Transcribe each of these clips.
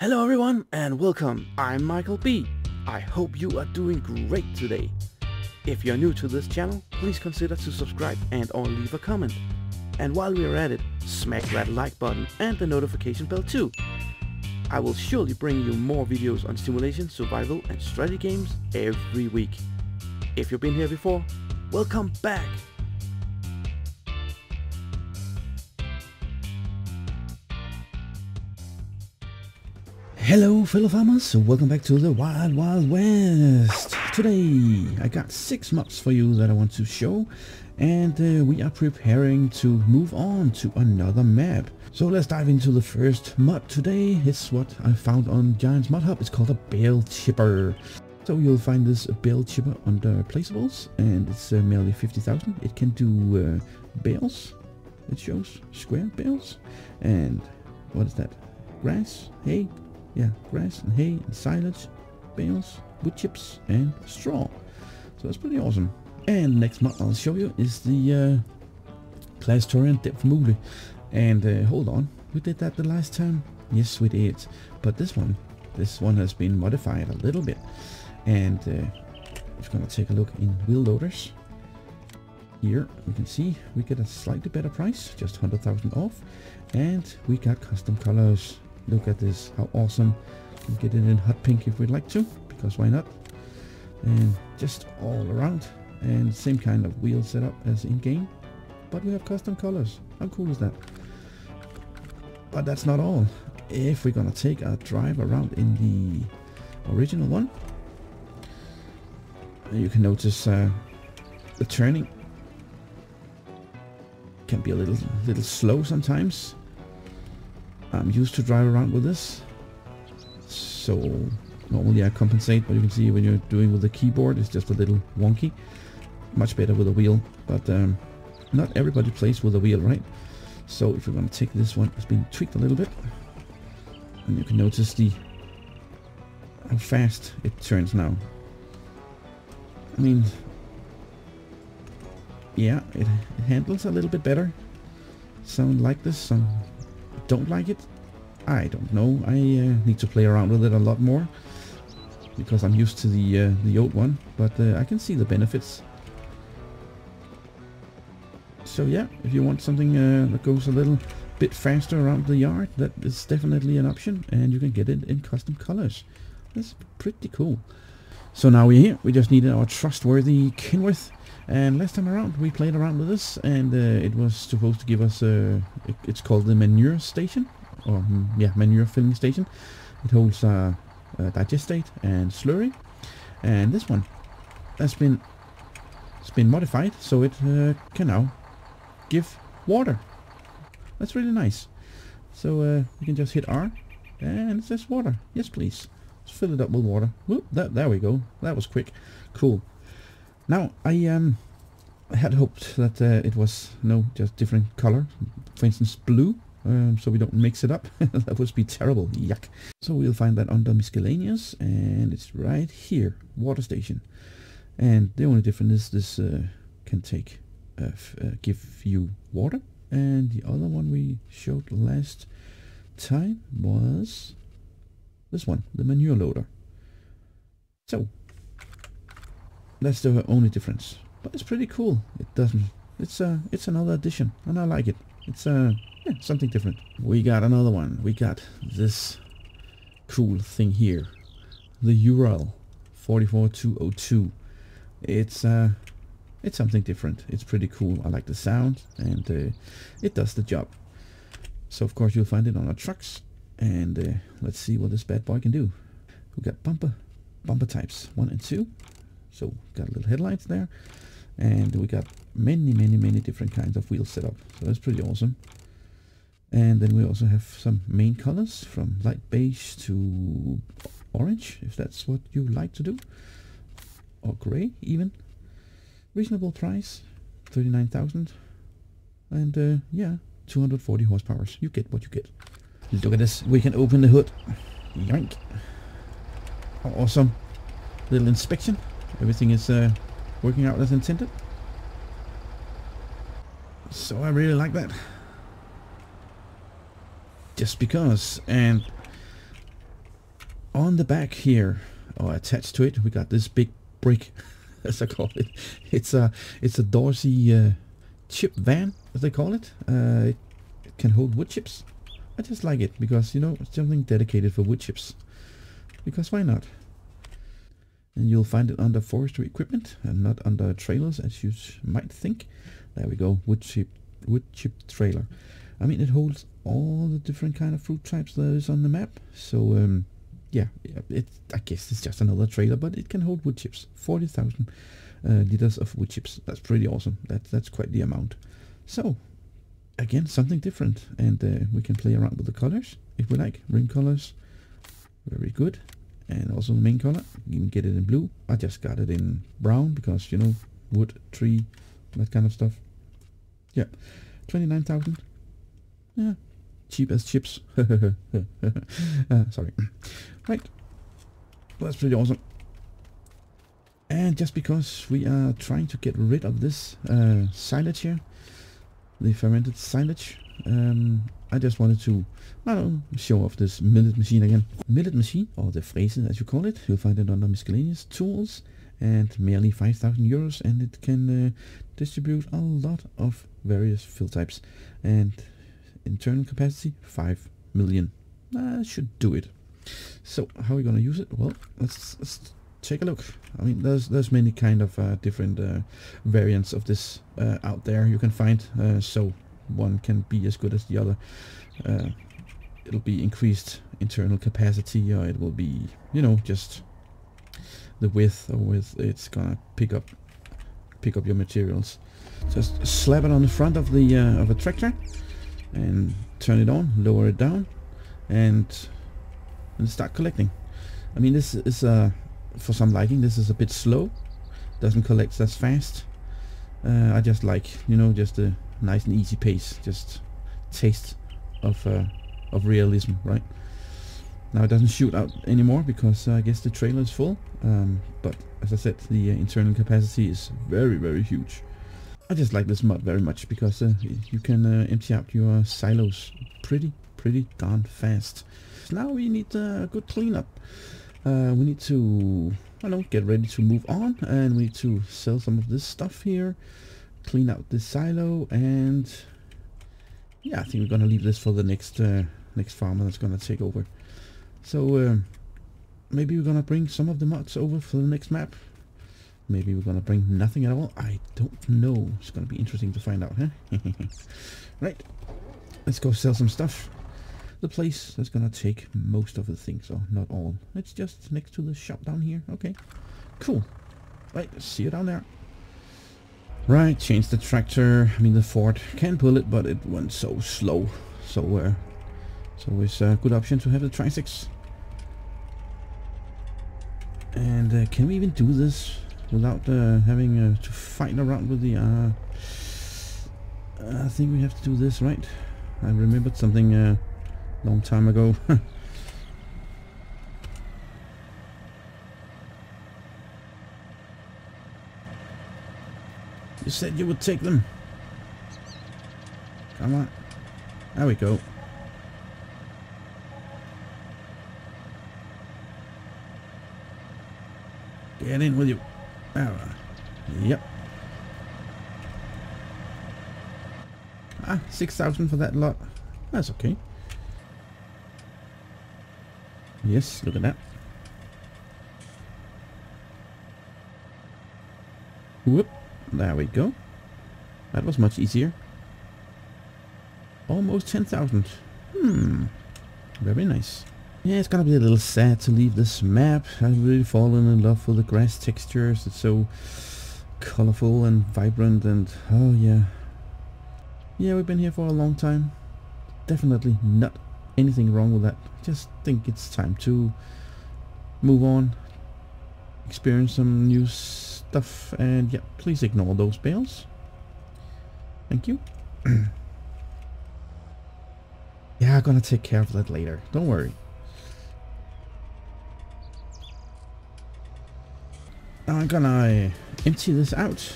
Hello everyone and welcome, I'm Michael B. I hope you are doing great today. If you're new to this channel, please consider to subscribe and or leave a comment. And while we're at it, smack that like button and the notification bell too. I will surely bring you more videos on simulation, survival and strategy games every week. If you've been here before, welcome back! Hello fellow farmers, welcome back to the Wild West. Today I got 6 mobs for you that I want to show, and we are preparing to move on to another map. So let's dive into the first mod today. It's what I found on Giant's Mod Hub. It's called a Bale Chipper. So you'll find this Bale Chipper under placeables, and it's merely 50,000. It can do bales, it shows square bales, and what is that? Grass, hay. Yeah, grass and hay and silage, bales, wood chips and straw. So that's pretty awesome. And next mod I'll show you is the Claas Torion Dev Mule. And hold on, we did that the last time? Yes we did. But this one has been modified a little bit. And I'm just gonna take a look in wheel loaders. Here we can see we get a slightly better price, just 100,000 off. And we got custom colors. Look at this, how awesome. We can get it in hot pink if we'd like to, because why not? And just all around, and same kind of wheel setup as in game, but we have custom colors. How cool is that? But that's not all. If we're gonna take a drive around in the original one, you can notice the turning can be a little slow sometimes. I'm used to drive around with this, so normally I compensate, but you can see when you're doing with the keyboard it's just a little wonky. Much better with a wheel, but not everybody plays with a wheel, right? So if we're going to take this one, it's been tweaked a little bit, and you can notice how fast it turns now. I mean, yeah, it handles a little bit better. Sound like this, some don't like it. I don't know. I need to play around with it a lot more because I'm used to the old one, but I can see the benefits. So yeah, if you want something that goes a little bit faster around the yard, that is definitely an option, and you can get it in custom colors. That's pretty cool. So now we're here. We just needed our trustworthy Kenworth. And last time around we played around with this, and it was supposed to give us it's called the manure station, or yeah, manure filling station. It holds digestate and slurry, and this one has been modified, so it can now give water. That's really nice. So you can just hit R and it says water. Yes please, let's fill it up with water. Whoop, there we go, that was quick. Cool. Now I had hoped that it was just different color, for instance blue, so we don't mix it up. That would be terrible. Yuck. So we'll find that under miscellaneous, and it's right here, water station. And the only difference is this can take give you water, and the other one we showed last time was this one, the manure loader. So that's the only difference, but it's pretty cool. It doesn't. It's another addition, and I like it. It's yeah, something different. We got another one. We got this cool thing here, the Ural 44202. It's something different. It's pretty cool. I like the sound, and it does the job. So of course you'll find it on our trucks, and let's see what this bad boy can do. We got bumper types 1 and 2. So got a little headlights there, and we got many different kinds of wheel setup. So that's pretty awesome. And then we also have some main colors from light beige to orange, if that's what you like to do, or gray even. Reasonable price, 39,000, and yeah, 240 horsepower. You get what you get. Look at this. We can open the hood. Yank. Awesome. Little inspection. Everything is working out as intended. So I really like that. Just because. And on the back here, or attached to it, we got this big brick, as I call it. It's a Dorsey chip van, as they call it. It can hold wood chips. I just like it because, you know, it's something dedicated for wood chips. Because why not? And you'll find it under forestry equipment and not under trailers, as you might think. There we go, wood chip trailer. I mean, it holds all the different kind of fruit types there is on the map. So I guess it's just another trailer, but it can hold wood chips. 40,000 liters of wood chips. That's pretty awesome. That's quite the amount. So again, something different, and we can play around with the colors if we like. Rim colors, very good. And also the main color, you can get it in blue. I just got it in brown because, you know, wood, tree, that kind of stuff. Yeah, 29,000. Yeah, cheap as chips. Sorry. Right, well, that's pretty awesome. And just because we are trying to get rid of this silage here, the fermented silage, I just wanted to, I don't know, show off this millet machine again. Millet machine, or the Frese as you call it. You'll find it under miscellaneous tools, and merely 5,000 euros, and it can distribute a lot of various fill types, and internal capacity 5 million. That should do it. So how are we gonna use it? Well, let's take a look. I mean, there's many kind of different variants of this out there you can find, so one can be as good as the other. It'll be increased internal capacity, or it will be, you know, just the width, or with it's gonna pick up your materials. Just slap it on the front of the of a tractor and turn it on, lower it down, and start collecting. I mean, this is for some liking, this is a bit slow, doesn't collect as fast. I just like, you know, just the nice and easy pace, just taste of realism, right? Now it doesn't shoot out anymore because I guess the trailer is full, but as I said, the internal capacity is very, very huge. I just like this mod very much because you can empty out your silos pretty darn fast. So now we need a good cleanup. We need to, I don't know, get ready to move on, and we need to sell some of this stuff here, clean out this silo, and yeah, I think we're gonna leave this for the next farmer that's gonna take over. So maybe we're gonna bring some of the mods over for the next map. Maybe we're gonna bring nothing at all. I don't know. It's gonna be interesting to find out, huh? Right, let's go sell some stuff. The place that's gonna take most of the things, or not all. It's just next to the shop down here. Okay, cool. Right, see you down there. Right, change the tractor. I mean, the Ford can pull it, but it went so slow. So it's always a good option to have the Tri-6. And can we even do this without having to fight around with the... I think we have to do this, right? I remembered something a long time ago. You said you would take them. Come on. There we go. Get in with you. Yep. Ah, 6,000 for that lot. That's okay. Yes, look at that. Whoop. There we go. That was much easier. Almost 10,000. Very nice. Yeah, it's gonna be a little sad to leave this map. I've really fallen in love with the grass textures. It's so colorful and vibrant, and oh yeah. Yeah, we've been here for a long time. Definitely not anything wrong with that. Just think it's time to move on, experience some new stuff, and yeah, please ignore those bales. Thank you. Yeah, I'm gonna take care of that later. Don't worry. I'm gonna empty this out.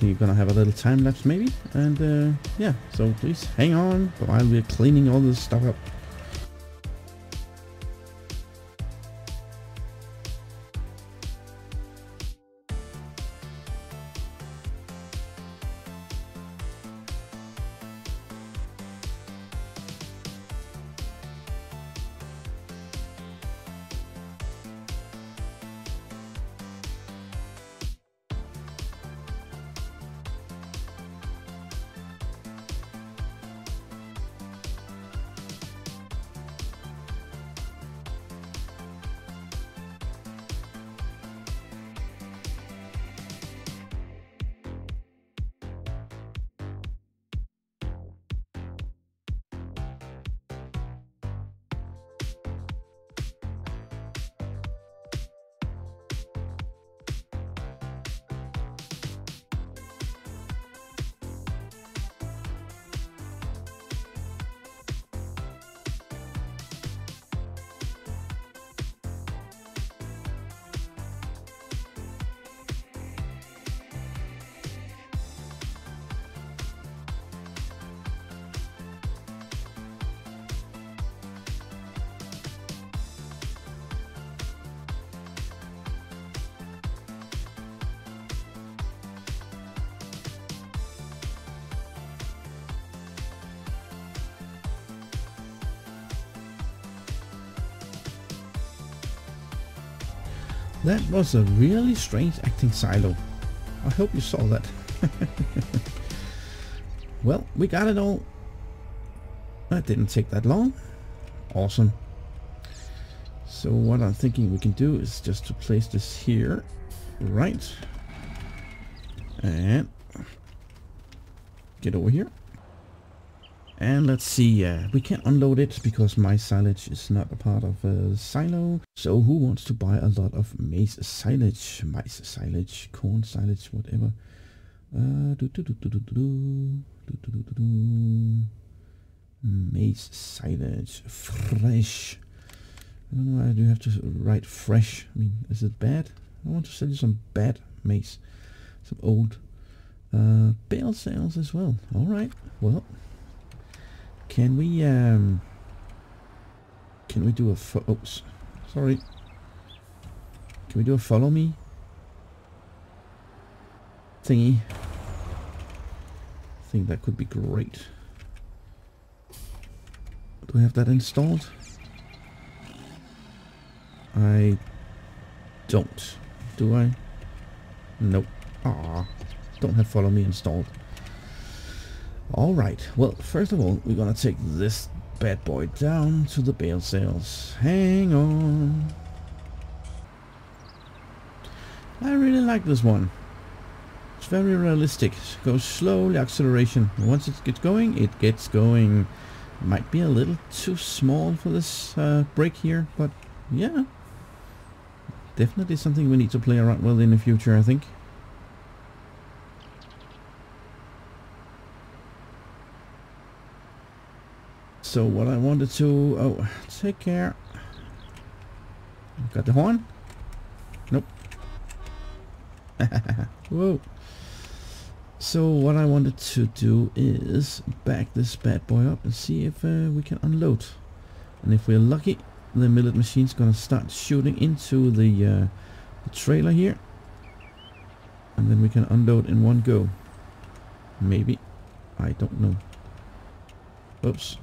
You're gonna have a little time lapse maybe, and yeah, so please hang on while we're cleaning all this stuff up. That was a really strange acting silo. I hope you saw that. Well, we got it all. That didn't take that long. Awesome. So what I'm thinking we can do is just to place this here, right, and get over here. And let's see, we can't unload it because my silage is not a part of a silo. So who wants to buy a lot of maize silage, corn silage, whatever? Maize silage, fresh. I don't know why I do have to write fresh. I mean, is it bad? I want to sell you some bad maize, some old. Bale sales as well. All right. Well, can we do a oops, sorry. Can we do a follow me thingy? I think that could be great. Do we have that installed? I don't. Do I? Nope. Ah, don't have follow me installed. All right. Well, first of all, we're gonna take this bad boy down to the bale sales. Hang on. I really like this one. It's very realistic. It goes slowly, acceleration. Once it gets going, it gets going. Might be a little too small for this brake here, but yeah. Definitely something we need to play around with in the future, I think. So what I wanted to... oh, take care. Got the horn? Nope. Whoa. So what I wanted to do is back this bad boy up and see if we can unload. And if we're lucky, the millet machine's gonna start shooting into the trailer here, and then we can unload in one go. Maybe, I don't know. Oops.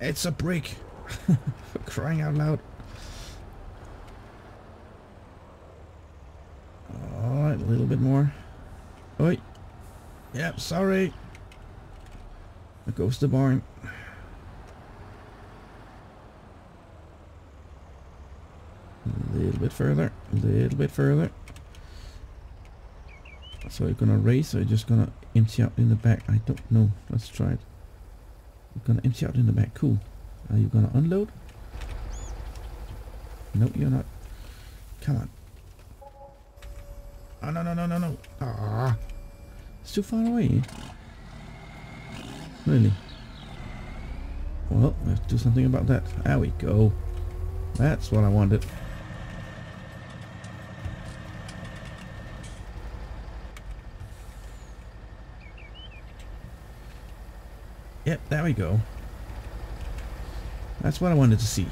It's a brick. For crying out loud. Alright, a little bit more. Oi. Yep, sorry. There goes the barn. A little bit further, a little bit further. So you're gonna race or you're just gonna empty out in the back? I don't know. Let's try it. You're gonna empty out in the back. Cool. Are you gonna unload? No, you're not. Come on. Oh, no, no, no, no, no. Ah, it's too far away. Really? Well, let's do something about that. There we go. That's what I wanted. Yep, there we go. That's what I wanted to see.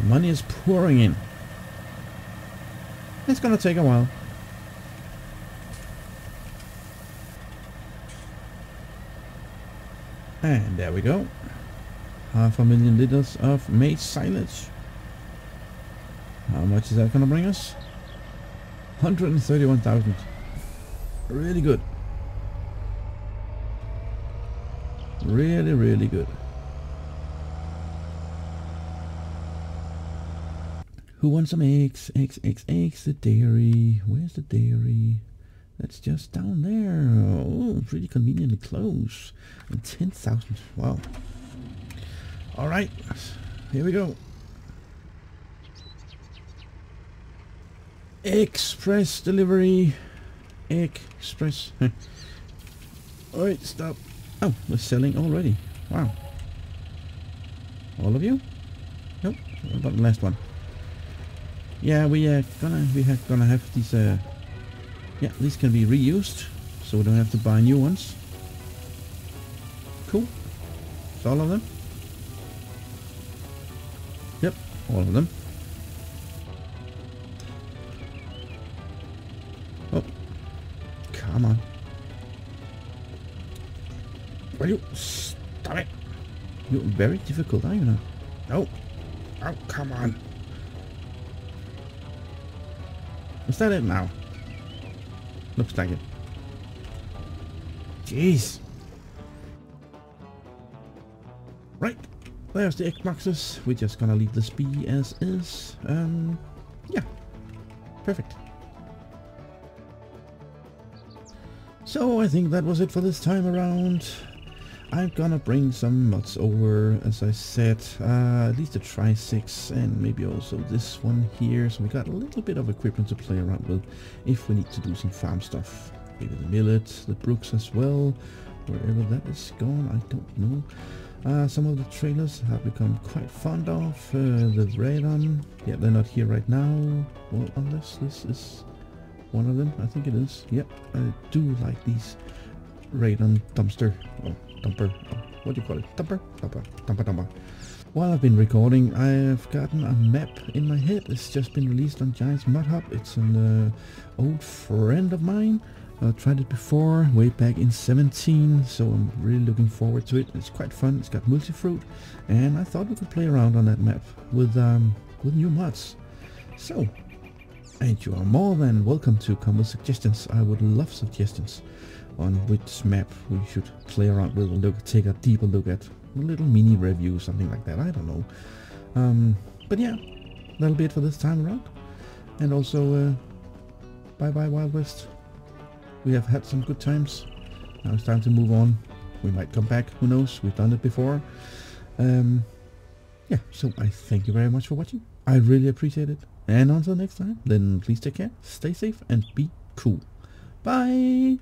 The money is pouring in. It's gonna take a while. And there we go. 500,000 liters of maize silage. How much is that gonna bring us? 131,000. Really good. Really, really good. Who wants some eggs? Eggs, eggs, eggs. The dairy. Where's the dairy? That's just down there. Oh, pretty conveniently close. And 10,000. Wow. All right. Here we go. Express delivery. Express. Alright, stop. Oh, we're selling already. Wow. All of you? Nope. What about the last one? Yeah, we are gonna have these yeah, these can be reused, so we don't have to buy new ones. Cool. It's all of them? Yep, all of them. Will you stop it? You're very difficult, aren't you now? No. Oh, come on. Is that it now? Looks like it. Jeez. Right. There's the Xboxes. We're just gonna leave this be as is. Yeah. Perfect. So I think that was it for this time around. I'm gonna bring some mods over, as I said, at least the Tri-6 and maybe also this one here. So we got a little bit of equipment to play around with if we need to do some farm stuff. Maybe the millet, the brooks as well, wherever that is gone, I don't know. Some of the trailers have become quite fond of, the radon, yeah, they're not here right now, well, unless this is one of them, I think it is, yep, I do like these radon dumpster, or dumper, or what do you call it, dumper. While I've been recording, I've gotten a map in my head. It's just been released on Giant's Mod Hub. It's an old friend of mine. I tried it before, way back in 17, so I'm really looking forward to it. It's quite fun. It's got multi-fruit, and I thought we could play around on that map with new mods. So, and you are more than welcome to come with suggestions. I would love suggestions on which map we should play around with, look, take a deeper look at. A little mini review, something like that, I don't know. But yeah, that'll be it for this time around. And also, bye-bye Wild West. We have had some good times. Now it's time to move on. We might come back, who knows, we've done it before. Yeah, so I thank you very much for watching. I really appreciate it. And until next time, then please take care, stay safe, and be cool. Bye!